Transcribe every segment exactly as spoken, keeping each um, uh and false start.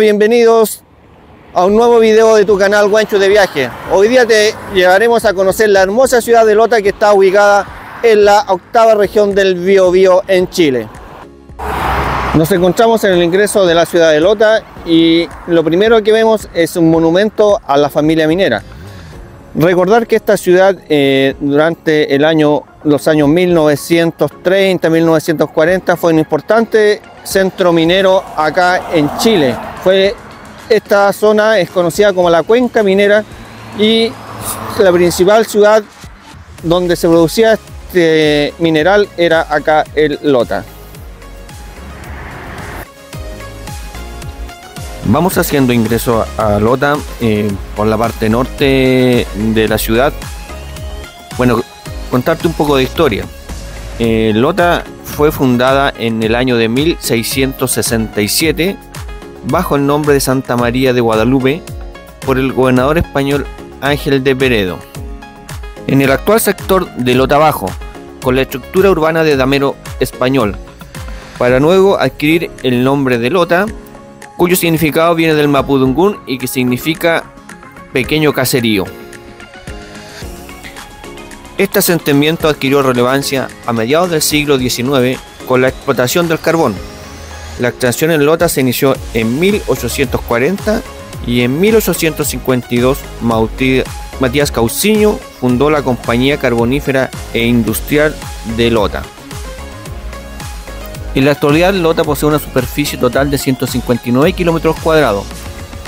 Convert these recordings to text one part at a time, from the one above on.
Bienvenidos a un nuevo video de tu canal Wenxu de Viaje. Hoy día te llevaremos a conocer la hermosa ciudad de Lota, que está ubicada en la octava región del Biobío en Chile. Nos encontramos en el ingreso de la ciudad de Lota y lo primero que vemos es un monumento a la familia minera. Recordar que esta ciudad eh, durante el año, los años mil novecientos treinta, mil novecientos cuarenta fue un importante centro minero acá en Chile. Fue, esta zona es conocida como la Cuenca Minera y la principal ciudad donde se producía este mineral era acá en Lota. Vamos haciendo ingreso a Lota eh, por la parte norte de la ciudad. Bueno, contarte un poco de historia. Eh, Lota fue fundada en el año de mil seiscientos sesenta y siete bajo el nombre de Santa María de Guadalupe por el gobernador español Ángel de Peredo. En el actual sector de Lota Bajo, con la estructura urbana de damero español, para luego adquirir el nombre de Lota, cuyo significado viene del Mapudungún y que significa pequeño caserío. Este asentamiento adquirió relevancia a mediados del siglo diecinueve con la explotación del carbón. La extracción en Lota se inició en mil ochocientos cuarenta y en mil ochocientos cincuenta y dos Matías Cousiño fundó la Compañía Carbonífera e Industrial de Lota. En la actualidad Lota posee una superficie total de ciento cincuenta y nueve kilómetros cuadrados,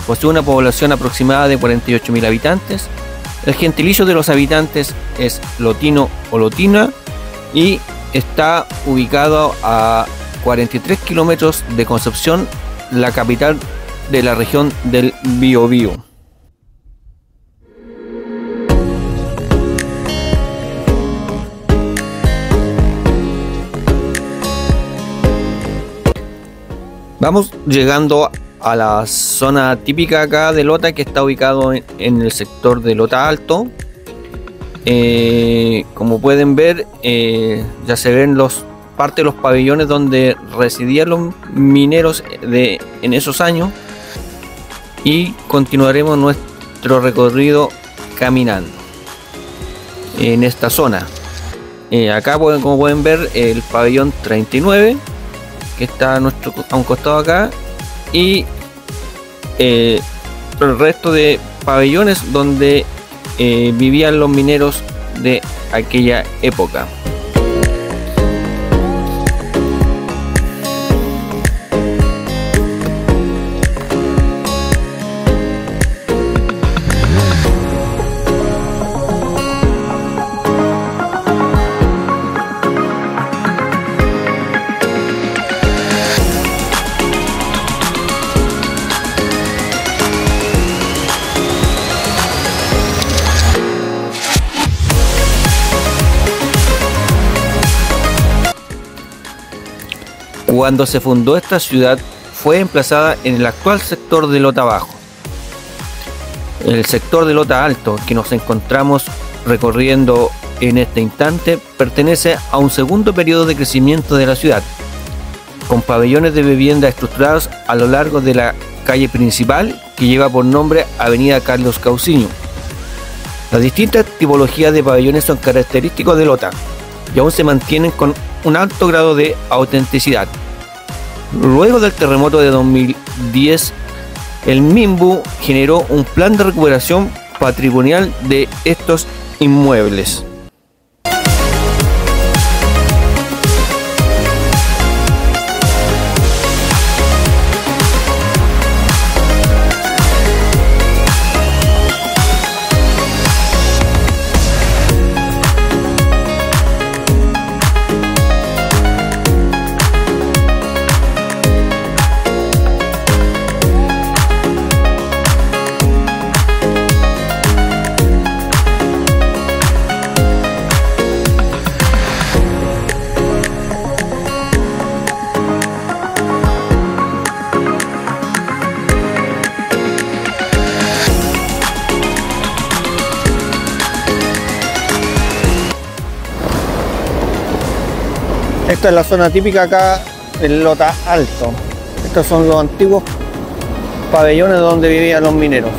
posee una población aproximada de cuarenta y ocho mil habitantes. El gentilicio de los habitantes es lotino o lotina y está ubicado a cuarenta y tres kilómetros de Concepción, la capital de la región del Biobío. Vamos llegando a la zona típica acá de Lota, que está ubicado en, en el sector de Lota Alto. Eh, como pueden ver, eh, ya se ven los, parte de los pabellones donde residían los mineros de, en esos años. Y continuaremos nuestro recorrido caminando en esta zona. Eh, acá, como pueden ver, el pabellón treinta y nueve. Que está a, nuestro, a un costado acá, y eh, el resto de pabellones donde eh, vivían los mineros de aquella época. Cuando se fundó esta ciudad fue emplazada en el actual sector de Lota Bajo. El sector de Lota Alto, que nos encontramos recorriendo en este instante, pertenece a un segundo periodo de crecimiento de la ciudad, con pabellones de vivienda estructurados a lo largo de la calle principal, que lleva por nombre Avenida Carlos Cousiño. Las distintas tipologías de pabellones son característicos de Lota y aún se mantienen con un alto grado de autenticidad. Luego del terremoto de dos mil diez, el Minvu generó un plan de recuperación patrimonial de estos inmuebles. Esta es la zona típica acá del Lota Alto. Estos son los antiguos pabellones donde vivían los mineros.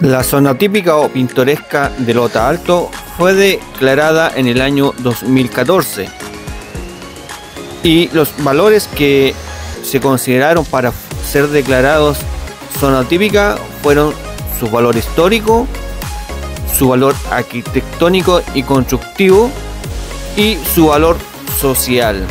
La zona típica o pintoresca de Lota Alto fue declarada en el año dos mil catorce y los valores que se consideraron para ser declarados zona típica fueron su valor histórico, su valor arquitectónico y constructivo y su valor social.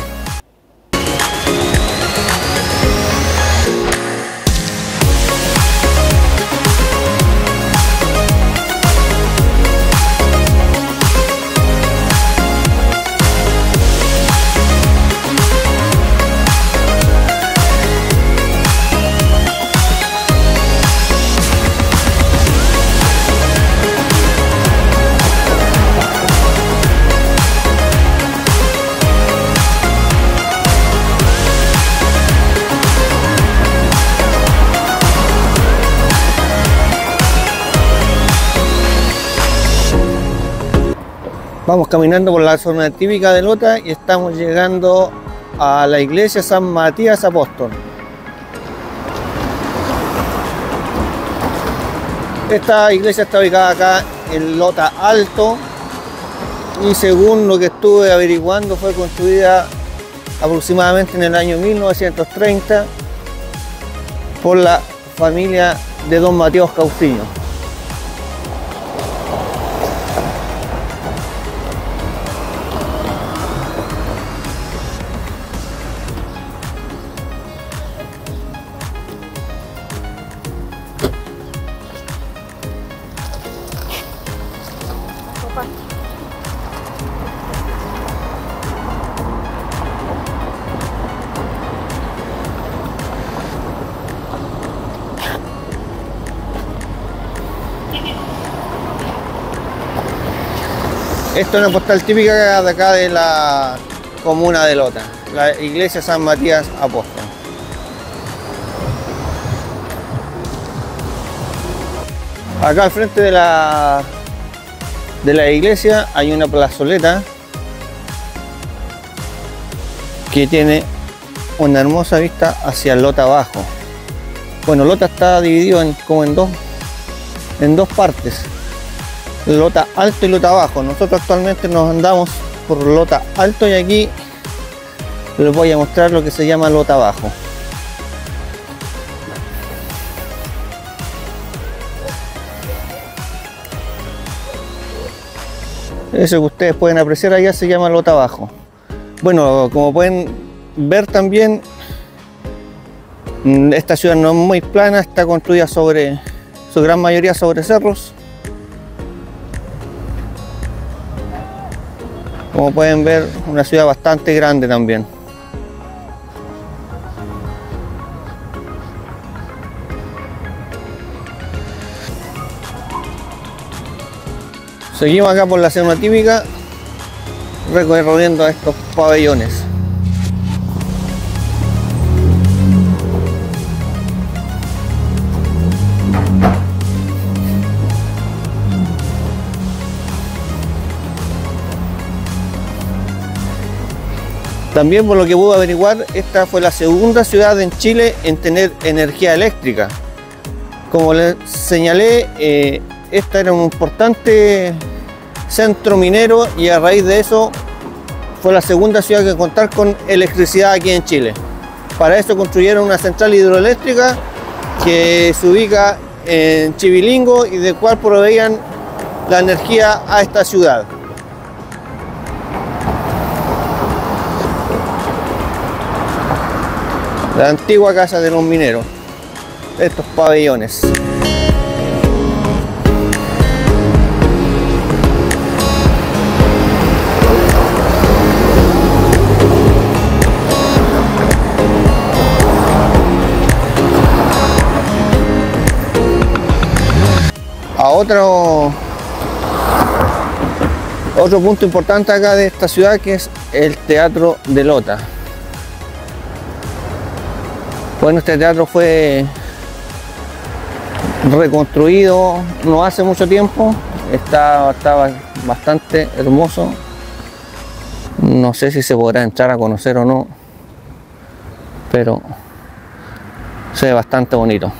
Vamos caminando por la zona típica de Lota y estamos llegando a la iglesia San Matías Apóstol. Esta iglesia está ubicada acá en Lota Alto y según lo que estuve averiguando fue construida aproximadamente en el año mil novecientos treinta por la familia de don Matías Cousiño. Esto es una postal típica de acá de la comuna de Lota, la iglesia San Matías Apóstol. Acá al frente de la, de la iglesia hay una plazoleta que tiene una hermosa vista hacia Lota abajo. Bueno, Lota está dividido en, como en dos, en dos partes. Lota Alto y Lota Bajo. Nosotros actualmente nos andamos por Lota Alto y aquí les voy a mostrar lo que se llama Lota Bajo. Eso que ustedes pueden apreciar allá se llama Lota Bajo. Bueno, como pueden ver también, esta ciudad no es muy plana, está construida sobre su gran mayoría sobre cerros. Como pueden ver, una ciudad bastante grande también. Seguimos acá por la zona típica, recorriendo estos pabellones. También, por lo que pude averiguar, esta fue la segunda ciudad en Chile en tener energía eléctrica. Como les señalé, eh, esta era un importante centro minero y a raíz de eso fue la segunda ciudad que contar con electricidad aquí en Chile. Para eso construyeron una central hidroeléctrica que se ubica en Chivilingo y de cual proveían la energía a esta ciudad. La antigua casa de los mineros, estos pabellones. A otro, otro punto importante acá de esta ciudad, que es el Teatro de Lota. Bueno, este teatro fue reconstruido no hace mucho tiempo, está, está bastante hermoso. No sé si se podrá entrar a conocer o no, pero se ve bastante bonito.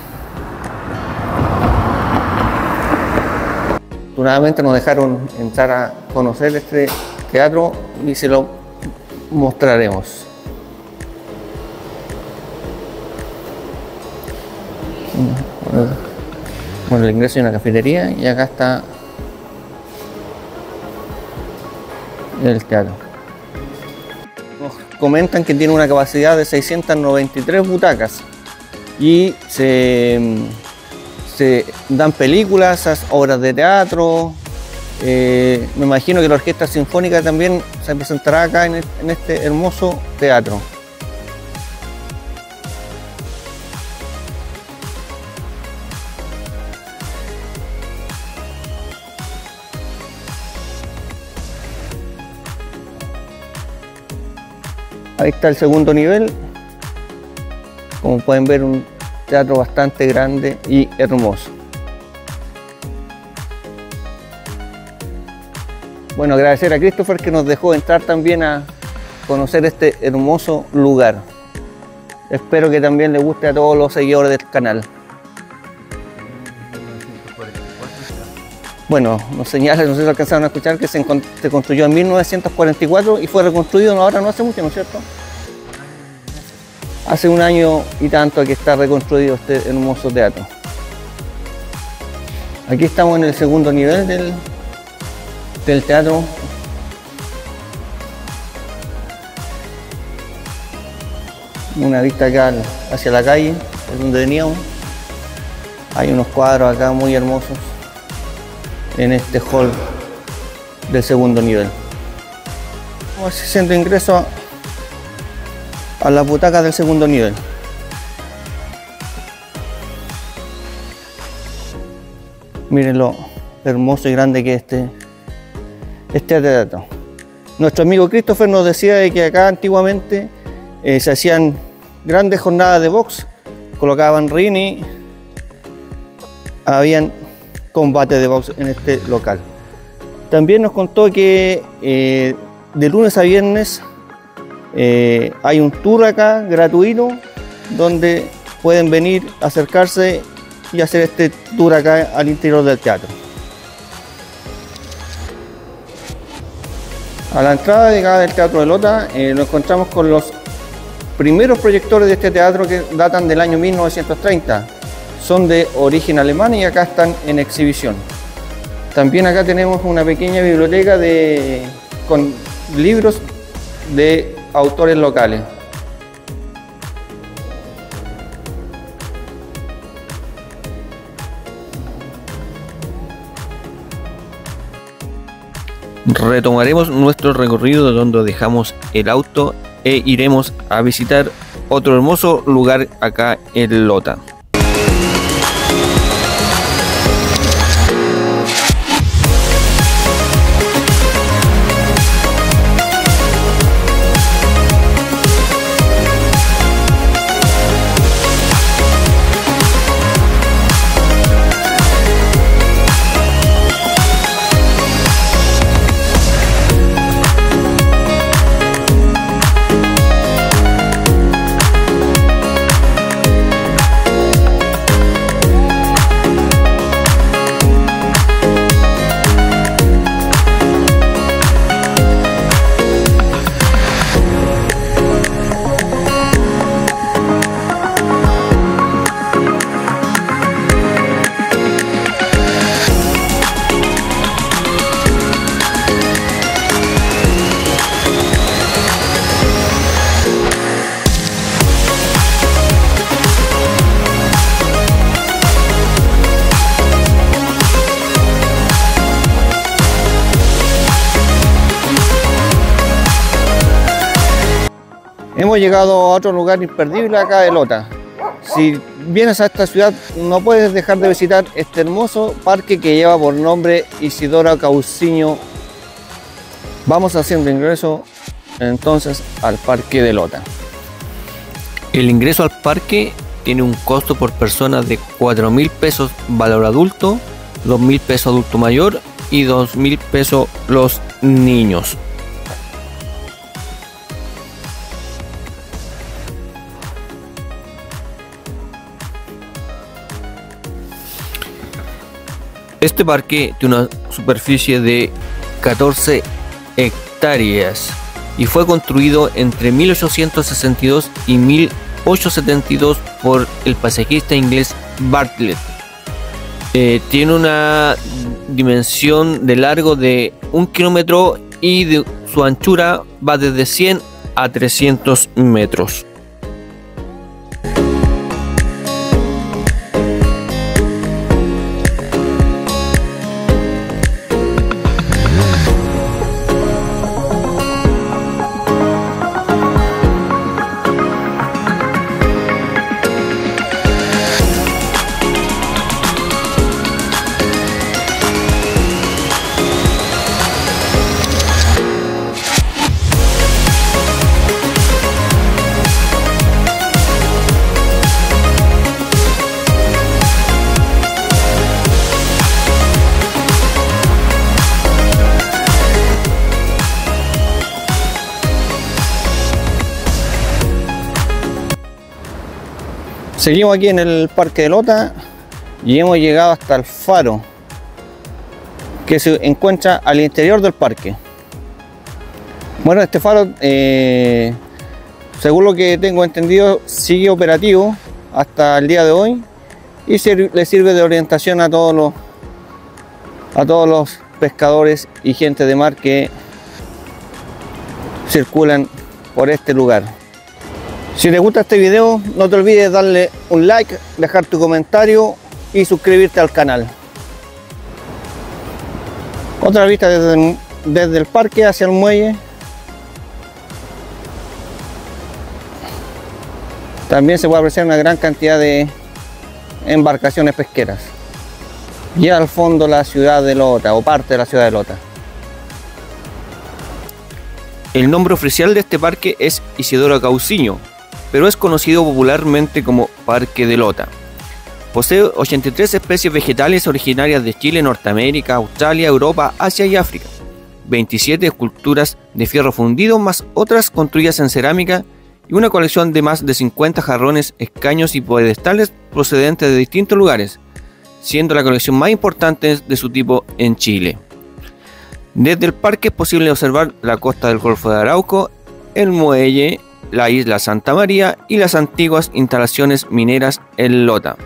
Afortunadamente nos dejaron entrar a conocer este teatro y se lo mostraremos. Bueno, el ingreso hay una cafetería y acá está el teatro. Nos comentan que tiene una capacidad de seiscientas noventa y tres butacas y se... se dan películas, obras de teatro. Eh, me imagino que la Orquesta Sinfónica también se presentará acá en, el, en este hermoso teatro. Ahí está el segundo nivel. Como pueden ver, un teatro bastante grande y hermoso. Bueno, agradecer a Christopher que nos dejó entrar también a conocer este hermoso lugar. Espero que también le guste a todos los seguidores del canal. Bueno, nos señalan, no sé si alcanzaron a escuchar, que se, se construyó en mil novecientos cuarenta y cuatro y fue reconstruido ahora no hace mucho, ¿no es cierto? Hace un año y tanto que está reconstruido este hermoso teatro. Aquí estamos en el segundo nivel del, del teatro. Una vista acá hacia la calle, es donde veníamos. Hay unos cuadros acá muy hermosos en este hall del segundo nivel. Vamos haciendo ingreso a a las butacas del segundo nivel. Miren lo hermoso y grande que es este, este teatro. Nuestro amigo Christopher nos decía de que acá antiguamente eh, se hacían grandes jornadas de box, colocaban rini, habían combates de box en este local. También nos contó que eh, de lunes a viernes Eh, hay un tour acá gratuito donde pueden venir, acercarse y hacer este tour acá al interior del teatro. A la entrada de acá del Teatro de Lota eh, nos encontramos con los primeros proyectores de este teatro que datan del año mil novecientos treinta. Son de origen alemán y acá están en exhibición. También acá tenemos una pequeña biblioteca de, con libros de autores locales. Retomaremos nuestro recorrido donde dejamos el auto e iremos a visitar otro hermoso lugar acá en Lota. Hemos llegado a otro lugar imperdible acá de Lota. Si vienes a esta ciudad no puedes dejar de visitar este hermoso parque que lleva por nombre Isidora Cauciño. Vamos haciendo ingreso entonces al parque de Lota. El ingreso al parque tiene un costo por persona de cuatro mil pesos valor adulto, dos mil pesos adulto mayor y dos mil pesos los niños. Este parque tiene una superficie de catorce hectáreas y fue construido entre mil ochocientos sesenta y dos y mil ochocientos setenta y dos por el paisajista inglés Bartlett. Eh, tiene una dimensión de largo de un kilómetro y de su anchura va desde cien a trescientos metros. Seguimos aquí en el Parque de Lota y hemos llegado hasta el faro que se encuentra al interior del parque. Bueno, este faro, eh, según lo que tengo entendido, sigue operativo hasta el día de hoy y sir- le sirve de orientación a todos los, a todos los pescadores y gente de mar que circulan por este lugar. Si te gusta este video, no te olvides darle un like, dejar tu comentario y suscribirte al canal. Otra vista desde, desde el parque hacia el muelle. También se puede apreciar una gran cantidad de embarcaciones pesqueras. Y al fondo la ciudad de Lota, o parte de la ciudad de Lota. El nombre oficial de este parque es Isidora Cauciño, pero es conocido popularmente como Parque de Lota. Posee ochenta y tres especies vegetales originarias de Chile, Norteamérica, Australia, Europa, Asia y África, veintisiete esculturas de fierro fundido más otras construidas en cerámica y una colección de más de cincuenta jarrones, escaños y pedestales procedentes de distintos lugares, siendo la colección más importante de su tipo en Chile. Desde el parque es posible observar la costa del Golfo de Arauco, el muelle, la Isla Santa María y las antiguas instalaciones mineras en Lota.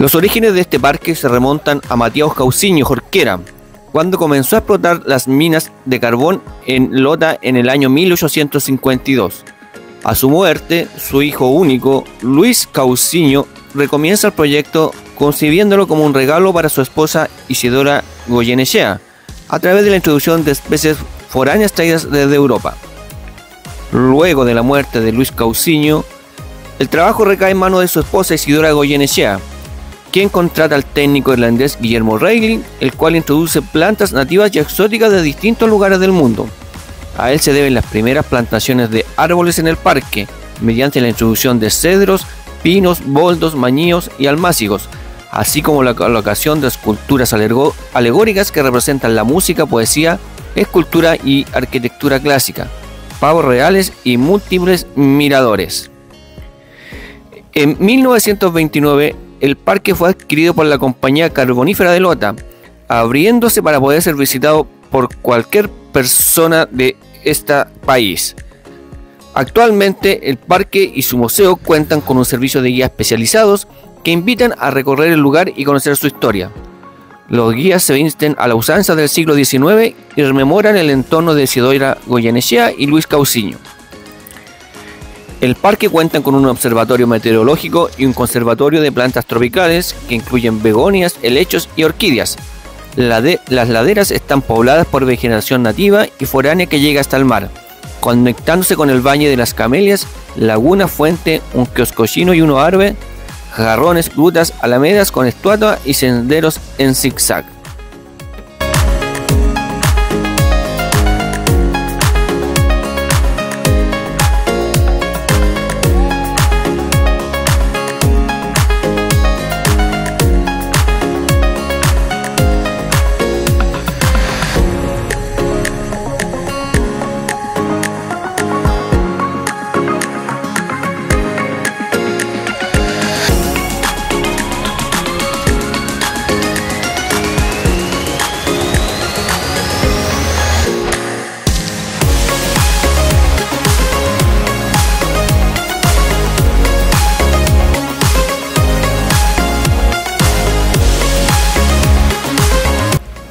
Los orígenes de este parque se remontan a Matías Cousiño Jorquera, cuando comenzó a explotar las minas de carbón en Lota en el año mil ochocientos cincuenta y dos. A su muerte, su hijo único, Luis Cousiño, recomienza el proyecto concibiéndolo como un regalo para su esposa Isidora Goyenechea, a través de la introducción de especies foráneas traídas desde Europa. Luego de la muerte de Luis Cousiño, el trabajo recae en manos de su esposa Isidora Goyenechea, quien contrata al técnico irlandés Guillermo Reigling, el cual introduce plantas nativas y exóticas de distintos lugares del mundo. A él se deben las primeras plantaciones de árboles en el parque, mediante la introducción de cedros, pinos, boldos, mañíos y almácigos, así como la colocación de esculturas alegóricas que representan la música, poesía, escultura y arquitectura clásica, pavos reales y múltiples miradores. En mil novecientos veintinueve, el parque fue adquirido por la Compañía Carbonífera de Lota, abriéndose para poder ser visitado por cualquier persona de este país. Actualmente el parque y su museo cuentan con un servicio de guía especializados que invitan a recorrer el lugar y conocer su historia. Los guías se visten a la usanza del siglo diecinueve y rememoran el entorno de Isidora Goyenechea y Luis Cousiño. El parque cuenta con un observatorio meteorológico y un conservatorio de plantas tropicales que incluyen begonias, helechos y orquídeas. La de, las laderas están pobladas por vegetación nativa y foránea que llega hasta el mar, conectándose con el Valle de las Camelias, laguna, fuente, un kiosco chino y uno árabe, jarrones, grutas, alamedas con estatuas y senderos en zigzag.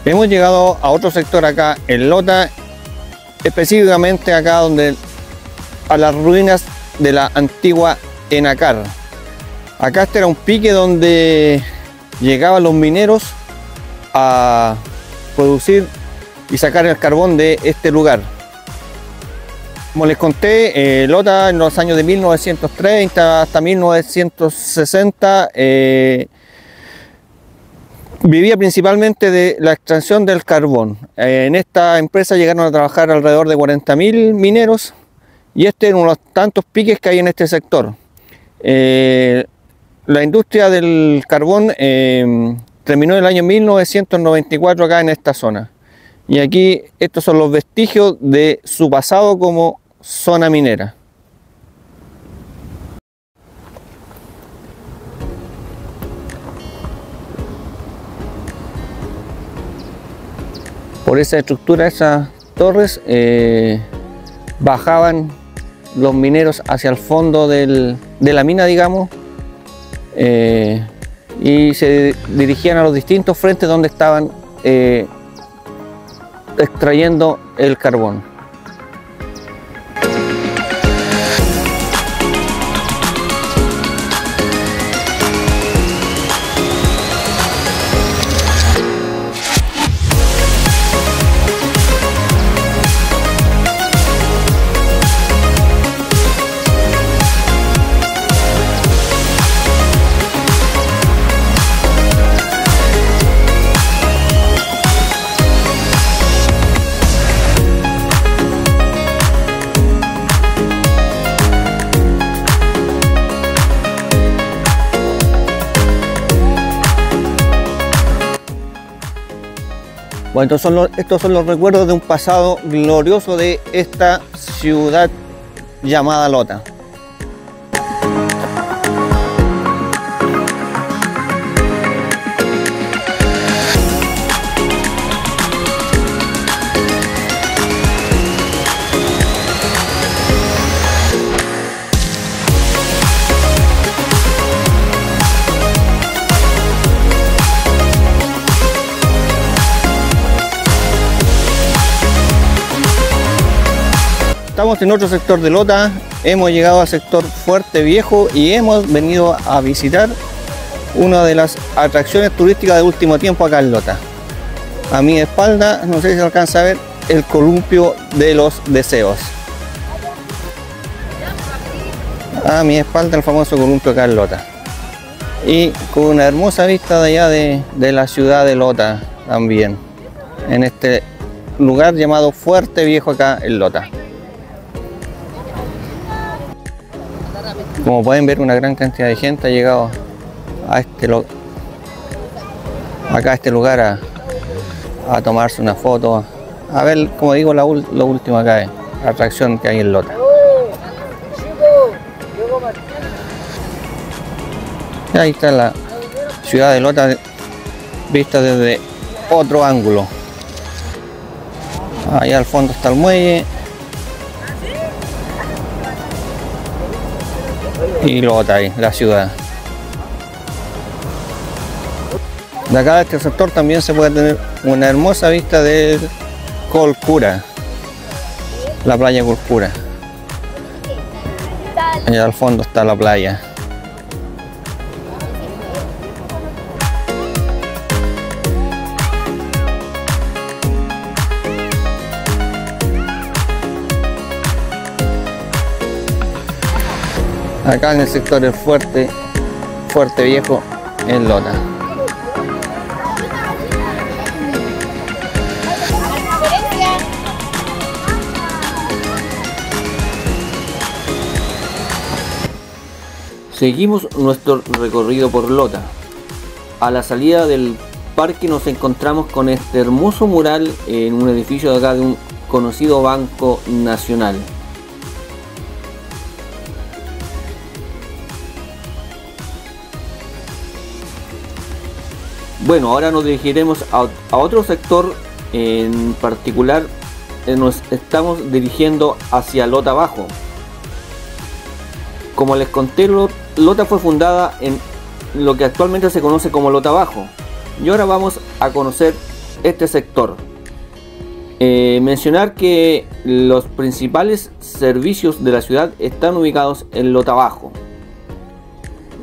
Hemos llegado a otro sector acá en Lota, específicamente acá donde a las ruinas de la antigua Enacar. Acá este era un pique donde llegaban los mineros a producir y sacar el carbón de este lugar. Como les conté, eh, Lota en los años de mil novecientos treinta hasta mil novecientos sesenta eh, vivía principalmente de la extracción del carbón. En esta empresa llegaron a trabajar alrededor de cuarenta mil mineros y este era uno de los tantos piques que hay en este sector. Eh, la industria del carbón eh, terminó en el año mil novecientos noventa y cuatro acá en esta zona. Y aquí estos son los vestigios de su pasado como zona minera. Por esa estructura, esas torres, eh, bajaban los mineros hacia el fondo del, de la mina, digamos, eh, y se dirigían a los distintos frentes donde estaban eh, extrayendo el carbón. Bueno, estos son, los, estos son los recuerdos de un pasado glorioso de esta ciudad llamada Lota. Estamos en otro sector de Lota, hemos llegado al sector Fuerte Viejo y hemos venido a visitar una de las atracciones turísticas de último tiempo acá en Lota. A mi espalda, no sé si se alcanza a ver, el columpio de los deseos. A mi espalda el famoso columpio acá en Lota. Y con una hermosa vista de allá de, de la ciudad de Lota también, en este lugar llamado Fuerte Viejo acá en Lota. Como pueden ver, una gran cantidad de gente ha llegado a este lo... acá a este lugar a, a tomarse una foto, a ver, como digo, la, ul... la última acá, eh, atracción que hay en Lota. Y ahí está la ciudad de Lota vista desde otro ángulo. Allá al fondo está el muelle. Y Lota ahí, la ciudad. De acá de este sector también se puede tener una hermosa vista de Colcura, la playa Colcura. Allá al fondo está la playa. Acá en el sector del Fuerte, Fuerte Viejo, en Lota. Seguimos nuestro recorrido por Lota. A la salida del parque nos encontramos con este hermoso mural en un edificio de acá de un conocido Banco Nacional. Bueno, ahora nos dirigiremos a, a otro sector. En particular nos estamos dirigiendo hacia Lota Bajo. Como les conté, Lota fue fundada en lo que actualmente se conoce como Lota Bajo. Y ahora vamos a conocer este sector. Eh, mencionar que los principales servicios de la ciudad están ubicados en Lota Bajo.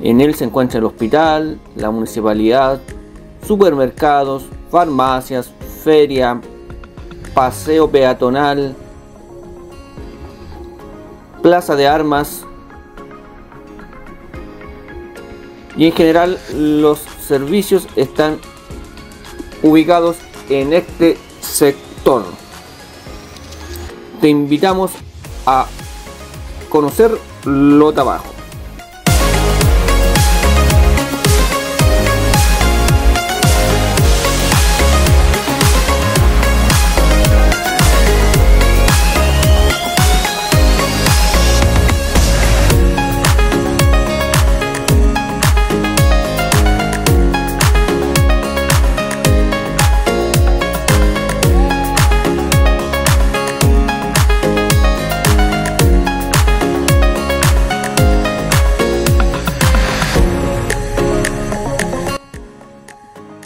En él se encuentra el hospital, la municipalidad, supermercados, farmacias, feria, paseo peatonal, plaza de armas y en general los servicios están ubicados en este sector. Te invitamos a conocer Lota Bajo.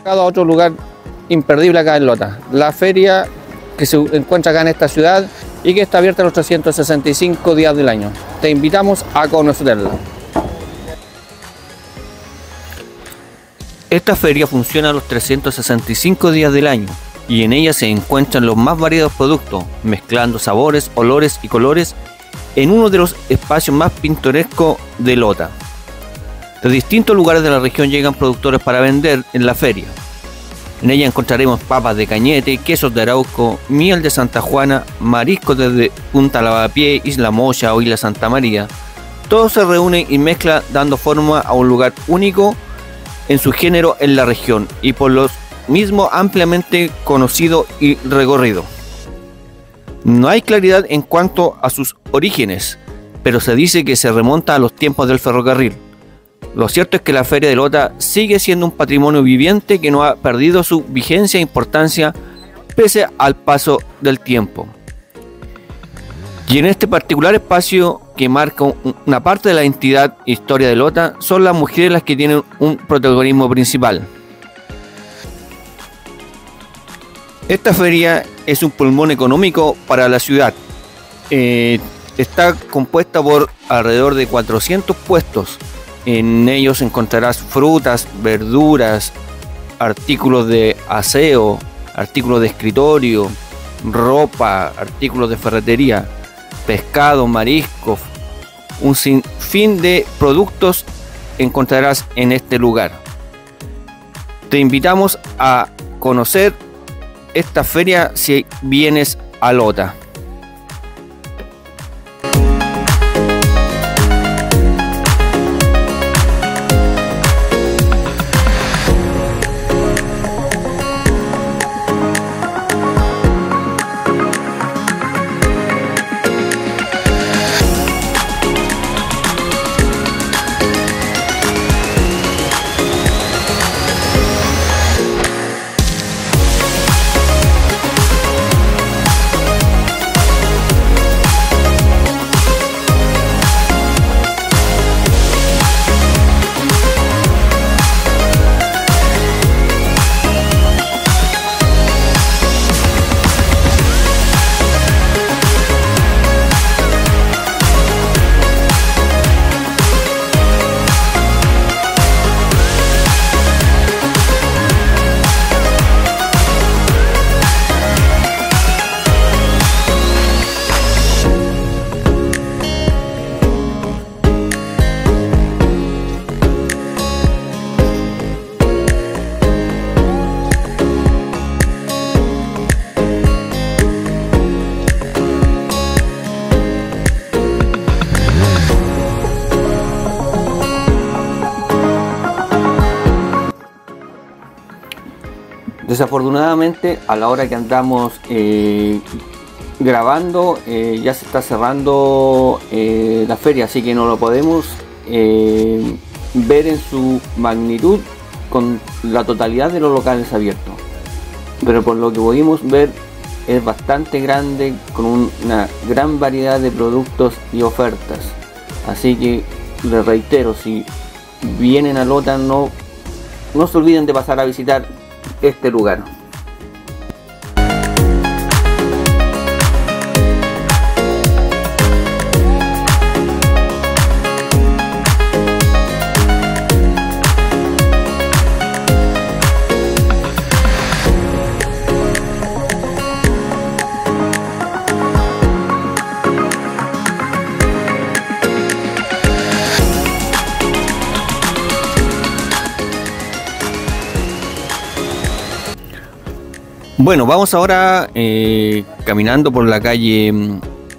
A otro lugar imperdible acá en Lota, la feria que se encuentra acá en esta ciudad y que está abierta los trescientos sesenta y cinco días del año. Te invitamos a conocerla. Esta feria funciona los trescientos sesenta y cinco días del año y en ella se encuentran los más variados productos, mezclando sabores, olores y colores en uno de los espacios más pintorescos de Lota. De distintos lugares de la región llegan productores para vender en la feria. En ella encontraremos papas de Cañete, quesos de Arauco, miel de Santa Juana, mariscos desde Punta Lavapié, Isla Mocha o Isla Santa María. Todos se reúnen y mezclan dando forma a un lugar único en su género en la región y por lo mismo ampliamente conocido y recorrido. No hay claridad en cuanto a sus orígenes, pero se dice que se remonta a los tiempos del ferrocarril. Lo cierto es que la Feria de Lota sigue siendo un patrimonio viviente que no ha perdido su vigencia e importancia pese al paso del tiempo. Y en este particular espacio que marca una parte de la entidad historia de Lota, son las mujeres las que tienen un protagonismo principal. Esta feria es un pulmón económico para la ciudad. Eh, está compuesta por alrededor de cuatrocientos puestos. En ellos encontrarás frutas, verduras, artículos de aseo, artículos de escritorio, ropa, artículos de ferretería, pescado, mariscos, un sinfín de productos encontrarás en este lugar. Te invitamos a conocer esta feria si vienes a Lota. Desafortunadamente, a la hora que andamos eh, grabando, eh, ya se está cerrando eh, la feria, así que no lo podemos eh, ver en su magnitud con la totalidad de los locales abiertos. Pero por lo que pudimos ver, es bastante grande, con una gran variedad de productos y ofertas. Así que les reitero, si vienen a Lota, no, no se olviden de pasar a visitar este lugar. Bueno, vamos ahora eh, caminando por la calle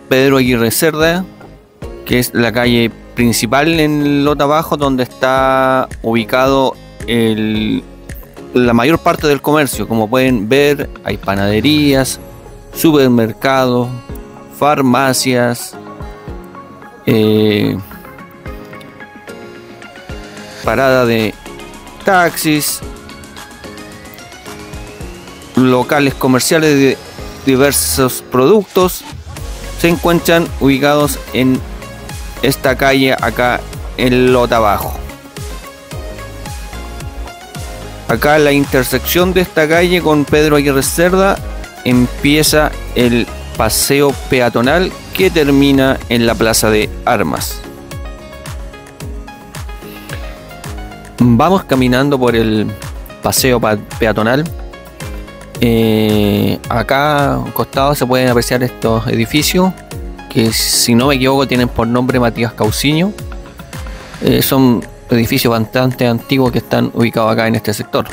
Pedro Aguirre Cerda, que es la calle principal en Lota Bajo, donde está ubicado el, la mayor parte del comercio. Como pueden ver, hay panaderías, supermercados, farmacias, eh, parada de taxis, locales comerciales de diversos productos. Se encuentran ubicados en esta calle acá en Lota Bajo. Acá la intersección de esta calle con Pedro Aguirre Cerda empieza el paseo peatonal que termina en la Plaza de Armas. Vamos caminando por el paseo peatonal. Eh, acá a un costado se pueden apreciar estos edificios que, si no me equivoco, tienen por nombre Matías Cousiño. Eh, son edificios bastante antiguos que están ubicados acá en este sector.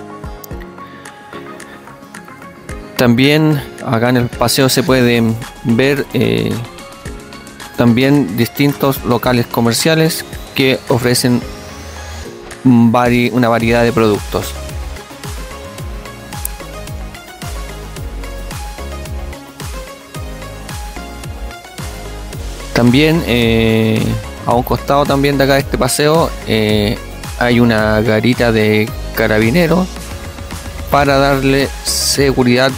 También acá en el paseo se pueden ver eh, también distintos locales comerciales que ofrecen vari- una variedad de productos. También eh, a un costado también de acá de este paseo eh, hay una garita de carabineros para darle seguridad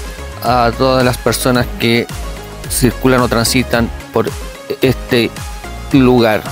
a todas las personas que circulan o transitan por este lugar.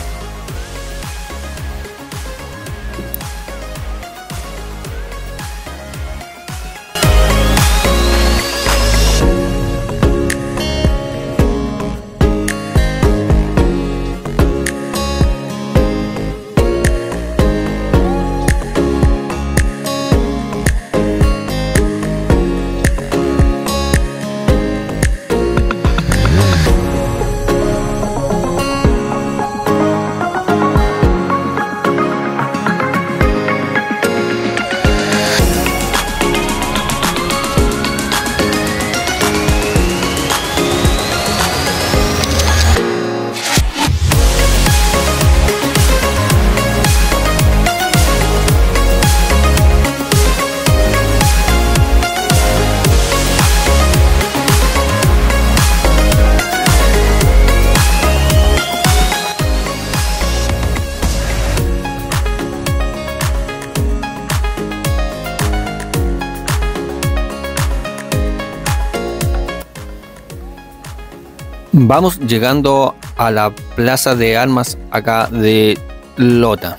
Vamos llegando a la Plaza de Armas acá de Lota.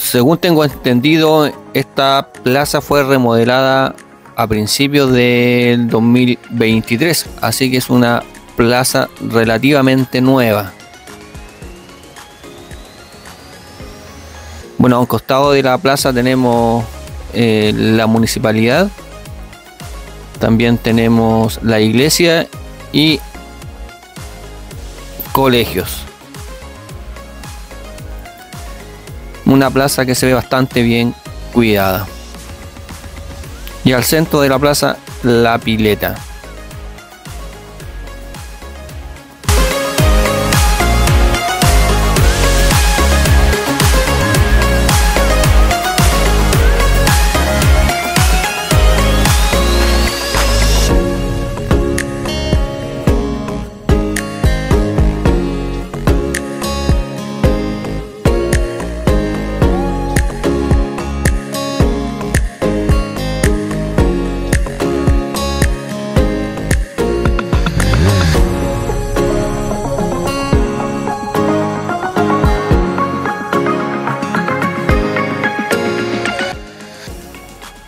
Según tengo entendido, esta plaza fue remodelada a principios del dos mil veintitrés, así que es una plaza relativamente nueva. Bueno, a un costado de la plaza tenemos eh, la municipalidad. También tenemos la iglesia y colegios. Una plaza que se ve bastante bien cuidada. Y al centro de la plaza, la pileta.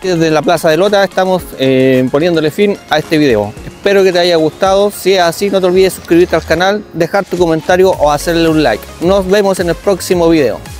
Desde la Plaza de Lota estamos eh, poniéndole fin a este video. Espero que te haya gustado. Si es así, no te olvides suscribirte al canal, dejar tu comentario o hacerle un like. Nos vemos en el próximo video.